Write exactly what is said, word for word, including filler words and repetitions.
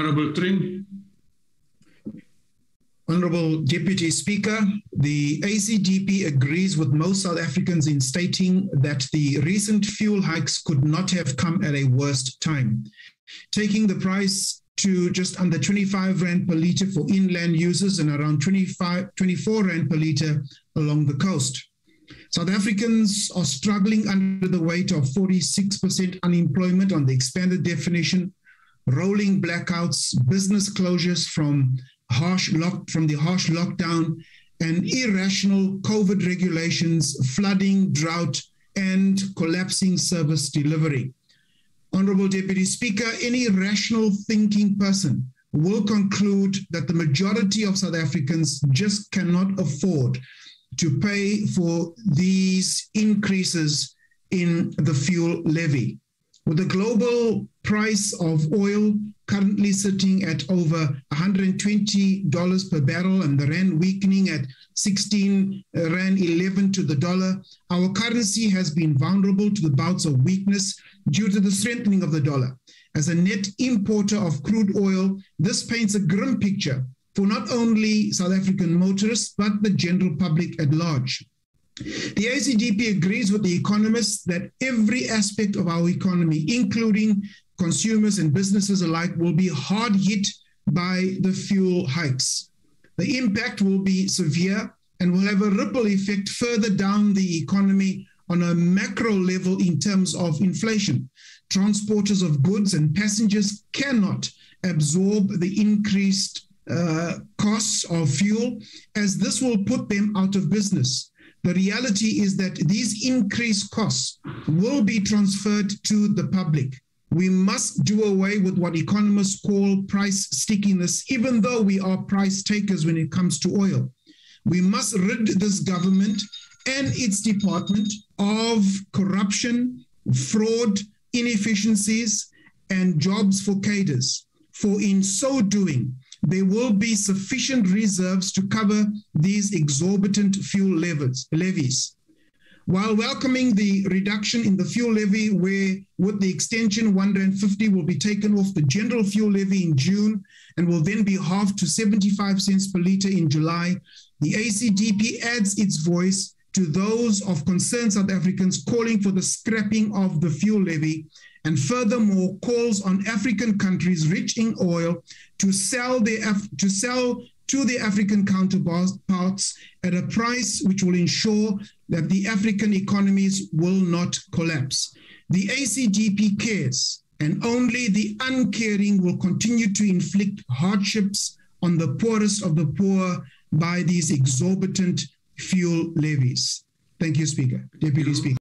Honourable Trim. Honourable Deputy Speaker, the A C D P agrees with most South Africans in stating that the recent fuel hikes could not have come at a worse time. Taking the price to just under twenty-five rand per litre for inland users and around twenty-five, twenty-four rand per litre along the coast. South Africans are struggling under the weight of forty-six percent unemployment on the expanded definition, rolling blackouts, business closures from harsh lock, from the harsh lockdown, and irrational COVID regulations, flooding, drought, and collapsing service delivery. Honourable Deputy Speaker, any rational thinking person will conclude that the majority of South Africans just cannot afford to pay for these increases in the fuel levy. With the global price of oil currently sitting at over one hundred twenty dollars per barrel and the rand weakening at sixteen rand eleven to the dollar, our currency has been vulnerable to the bouts of weakness due to the strengthening of the dollar. As a net importer of crude oil, this paints a grim picture for not only South African motorists, but the general public at large. The A C D P agrees with the economists that every aspect of our economy, including consumers and businesses alike, will be hard hit by the fuel hikes. The impact will be severe and will have a ripple effect further down the economy on a macro level in terms of inflation. Transporters of goods and passengers cannot absorb the increased uh, costs of fuel, as this will put them out of business. The reality is that these increased costs will be transferred to the public. We must do away with what economists call price stickiness, even though we are price takers when it comes to oil. We must rid this government and its department of corruption, fraud, inefficiencies, and jobs for cadres. For in so doing, there will be sufficient reserves to cover these exorbitant fuel levies. While welcoming the reduction in the fuel levy, where with the extension one rand fifty will be taken off the general fuel levy in June and will then be halved to seventy-five cents per litre in July, the A C D P adds its voice to those of concerned South Africans calling for the scrapping of the fuel levy, and furthermore calls on African countries rich in oil to sell, their Af to, sell to their African counterparts at a price which will ensure that the African economies will not collapse. The A C D P cares, and only the uncaring will continue to inflict hardships on the poorest of the poor by these exorbitant fuel levies. Thank you, Speaker. Deputy Speaker.